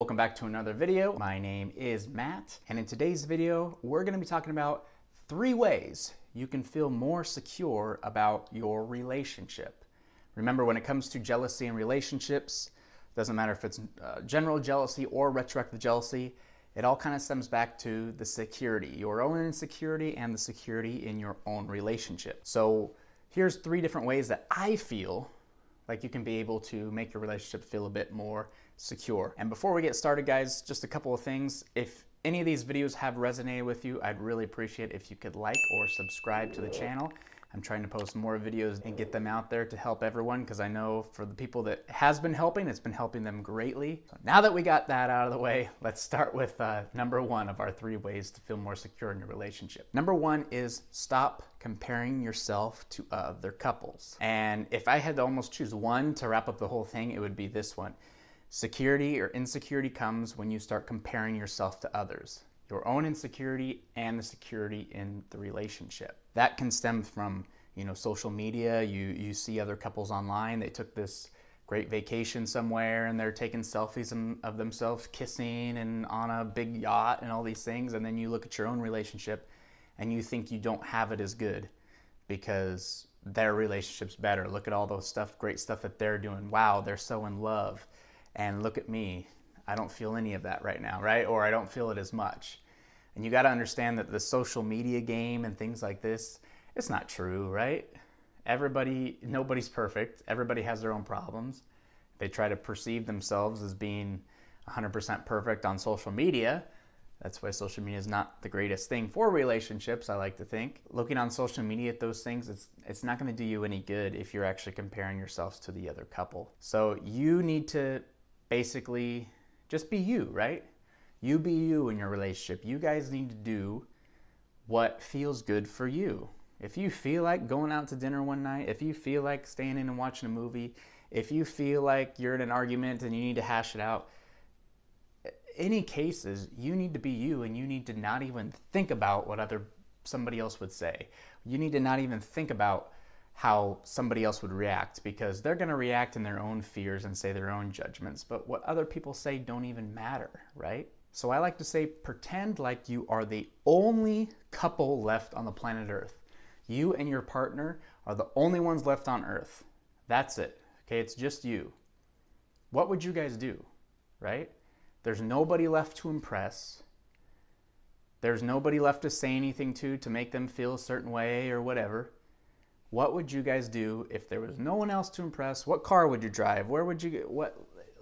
Welcome back to another video. My name is Matt, and in today's video, we're going to be talking about 3 ways you can feel more secure about your relationship. Remember, when it comes to jealousy and relationships, it doesn't matter if it's general jealousy or retroactive jealousy, it all kind of stems back to the security, your own insecurity and the security in your own relationship. So here's 3 different ways that I feel like you can be able to make your relationship feel a bit more secure. And before we get started, guys, just a couple of things. If any of these videos have resonated with you, I'd really appreciate it if you could like or subscribe to the channel. I'm trying to post more videos and get them out there to help everyone, because I know for the people that has been helping, it's been helping them greatly. So now that we got that out of the way, let's start with number 1 of our 3 ways to feel more secure in your relationship. Number 1 is stop comparing yourself to other couples. And if I had to almost choose one to wrap up the whole thing, it would be this one. Security or insecurity comes when you start comparing yourself to others. Your own insecurity and the security in the relationship. That can stem from, you know, social media. You see other couples online. They took this great vacation somewhere and they're taking selfies of themselves kissing and on a big yacht and all these things. And then you look at your own relationship and you think you don't have it as good because their relationship's better. Look at all those great stuff that they're doing. Wow, they're so in love. And look at me. I don't feel any of that right now, right? Or I don't feel it as much. And you got to understand that the social media game and things like this, it's not true, right? Nobody's perfect. Everybody has their own problems. They try to perceive themselves as being 100% perfect on social media. That's why social media is not the greatest thing for relationships, I like to think. Looking on social media at those things, it's not going to do you any good if you're actually comparing yourselves to the other couple. So you need to basically just be you, right? You be you in your relationship. You guys need to do what feels good for you. If you feel like going out to dinner one night, if you feel like staying in and watching a movie, if you feel like you're in an argument and you need to hash it out, any cases, you need to be you, and you need to not even think about what somebody else would say. You need to not even think about how somebody else would react, because they're going to react in their own fears and say their own judgments, but what other people say don't even matter, right? So I like to say, pretend like you are the only couple left on the planet Earth. You and your partner are the only ones left on Earth. That's it, okay? It's just you. What would you guys do, right? There's nobody left to impress. There's nobody left to say anything to make them feel a certain way or whatever. What would you guys do if there was no one else to impress? What car would you drive? Where would you go?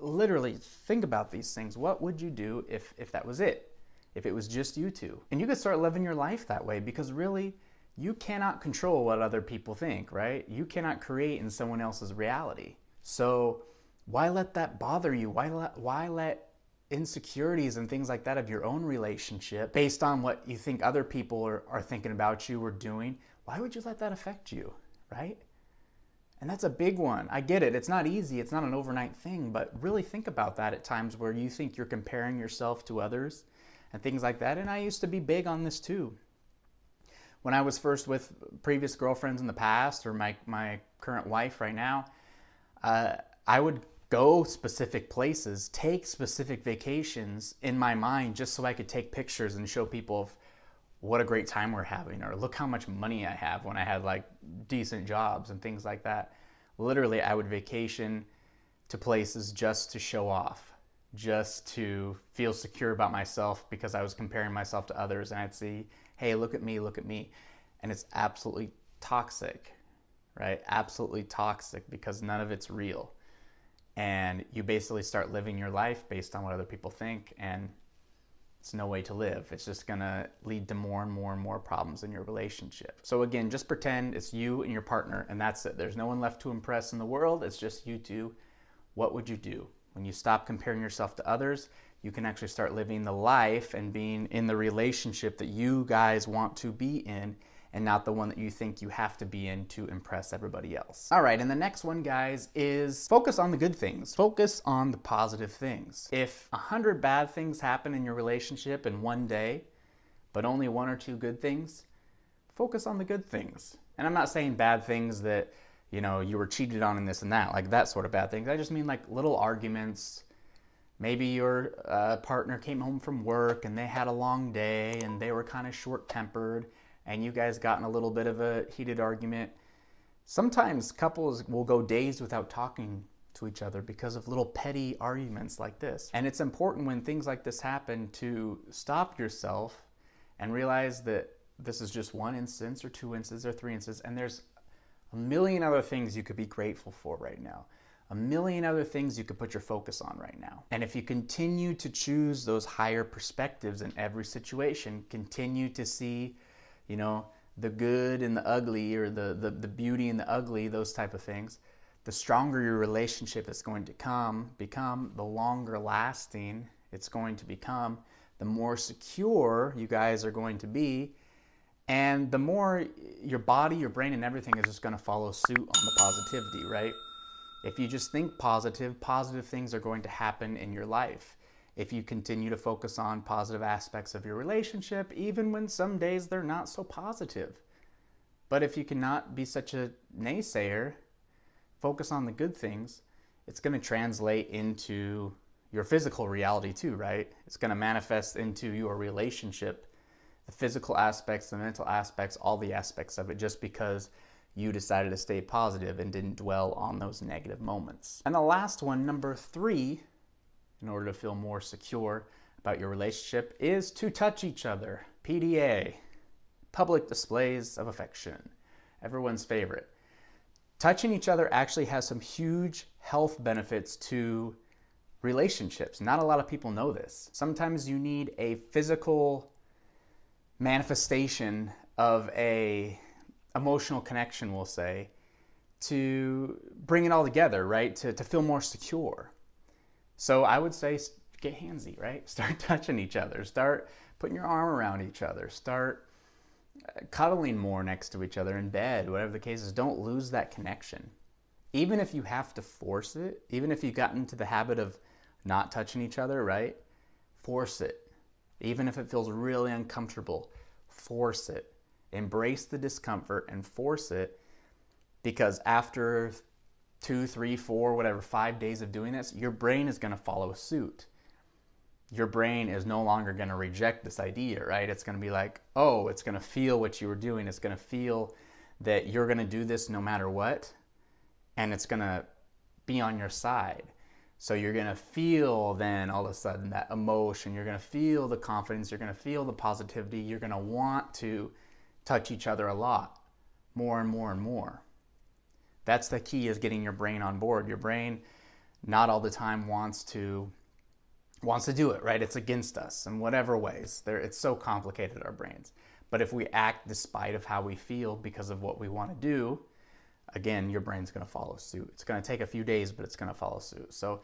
Literally, think about these things. What would you do if that was it? If it was just you two? And you could start living your life that way, because really, you cannot control what other people think, right? You cannot create in someone else's reality. So why let that bother you? Why let insecurities and things like that of your own relationship, based on what you think other people are thinking about you or doing, why would you let that affect you, right? And that's a big one. I get it. It's not easy. It's not an overnight thing, but really think about that at times where you think you're comparing yourself to others and things like that. And I used to be big on this too. When I was first with previous girlfriends in the past, or my current wife right now, I would go specific places, take specific vacations in my mind just so I could take pictures and show people of what a great time we're having, or look how much money I have when I had like decent jobs and things like that. Literally, I would vacation to places just to show off, just to feel secure about myself, because I was comparing myself to others and I'd see, hey, look at me. And it's absolutely toxic, right? Absolutely toxic, because none of it's real. And you basically start living your life based on what other people think, and it's no way to live. It's just gonna lead to more and more and more problems in your relationship. So again, just pretend it's you and your partner, and that's it. There's no one left to impress in the world. It's just you two. What would you do? When you stop comparing yourself to others, you can actually start living the life and being in the relationship that you guys want to be in, and not the one that you think you have to be in to impress everybody else. All right, and the next one, guys, is focus on the good things. Focus on the positive things. If 100 bad things happen in your relationship in one day, but only 1 or 2 good things, focus on the good things. And I'm not saying bad things that, you know, you were cheated on and this and that, like that sort of bad things. I just mean like little arguments, Maybe your partner came home from work and they had a long day and they were kind of short-tempered and you guys got in a little bit of a heated argument. Sometimes couples will go days without talking to each other because of little petty arguments like this. And it's important when things like this happen to stop yourself and realize that this is just one instance or two instances or three instances, and there's a million other things you could be grateful for right now. A million other things you could put your focus on right now. And if you continue to choose those higher perspectives in every situation, continue to see, you know, the good and the ugly, or the beauty and the ugly, those type of things, the stronger your relationship is going to become, the longer lasting it's going to become, the more secure you guys are going to be, and the more your body, your brain, and everything is just going to follow suit on the positivity, right? If you just think positive, positive things are going to happen in your life. If you continue to focus on positive aspects of your relationship, even when some days they're not so positive. But if you cannot be such a naysayer, focus on the good things, it's going to translate into your physical reality too, right? It's going to manifest into your relationship, the physical aspects, the mental aspects, all the aspects of it, just because you decided to stay positive and didn't dwell on those negative moments. And the last one, number three, in order to feel more secure about your relationship, is to touch each other. PDA, public displays of affection, everyone's favorite. Touching each other actually has some huge health benefits to relationships. Not a lot of people know this. Sometimes you need a physical manifestation of a emotional connection, we'll say, to bring it all together, right? To feel more secure. So I would say get handsy, right? Start touching each other. Start putting your arm around each other. Start cuddling more next to each other in bed, whatever the case is. Don't lose that connection. Even if you have to force it, even if you've gotten into the habit of not touching each other, right? Force it. Even if it feels really uncomfortable, force it. Embrace the discomfort and force it, because after 2, 3, 4, whatever, 5 days of doing this, your brain is going to follow suit. Your brain is no longer going to reject this idea, right? It's going to be like, oh, it's going to feel what you were doing. It's going to feel that you're going to do this no matter what, and it's going to be on your side. So you're going to feel then all of a sudden that emotion. You're going to feel the confidence. You're going to feel the positivity. You're going to want to touch each other a lot, more and more and more. That's the key, is getting your brain on board. Your brain not all the time wants to do it, right? It's against us in whatever ways. It's so complicated, our brains. But if we act despite of how we feel because of what we want to do, again, your brain's going to follow suit. It's going to take a few days, but it's going to follow suit. So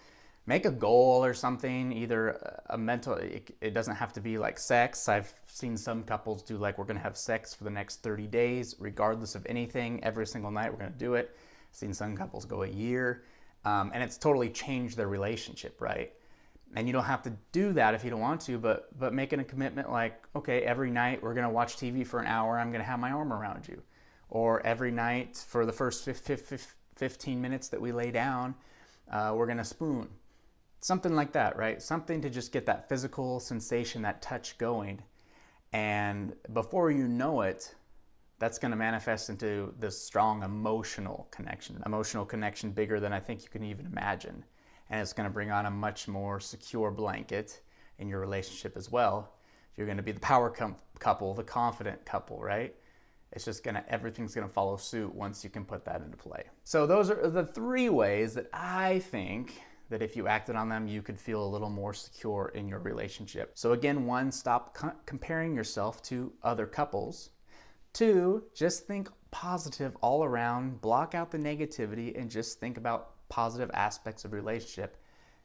make a goal or something, either a mental, it doesn't have to be like sex. I've seen some couples do like, we're going to have sex for the next 30 days, regardless of anything, every single night we're going to do it. I've seen some couples go a year, and it's totally changed their relationship, right? And you don't have to do that if you don't want to, but making a commitment like, okay, every night we're going to watch TV for an hour, I'm going to have my arm around you. Or every night for the first 15 minutes that we lay down, we're going to spoon. Something like that, right? Something to just get that physical sensation, that touch going. And before you know it, that's going to manifest into this strong emotional connection bigger than I think you can even imagine. And it's going to bring on a much more secure blanket in your relationship as well. You're going to be the power couple, the confident couple, right? It's just going to, everything's going to follow suit once you can put that into play. So those are the three ways that I think that if you acted on them, you could feel a little more secure in your relationship. So again, one, stop comparing yourself to other couples. Two, just think positive all around, block out the negativity, and just think about positive aspects of relationship.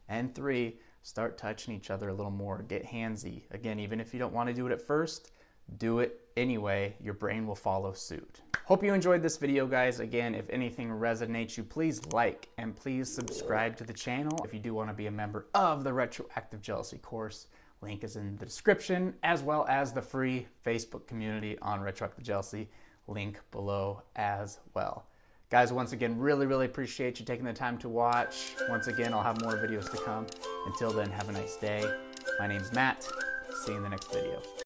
And three, start touching each other a little more. Get handsy. Again, even if you don't want to do it at first, do it anyway. Your brain will follow suit. Hope you enjoyed this video, guys. Again, if anything resonates you, please like and please subscribe to the channel. If you do want to be a member of the Retroactive Jealousy course, link is in the description, as well as the free Facebook community on Retroactive Jealousy, link below as well. Guys, once again, really appreciate you taking the time to watch. Once again, I'll have more videos to come. Until then, have a nice day. My name's Matt. See you in the next video.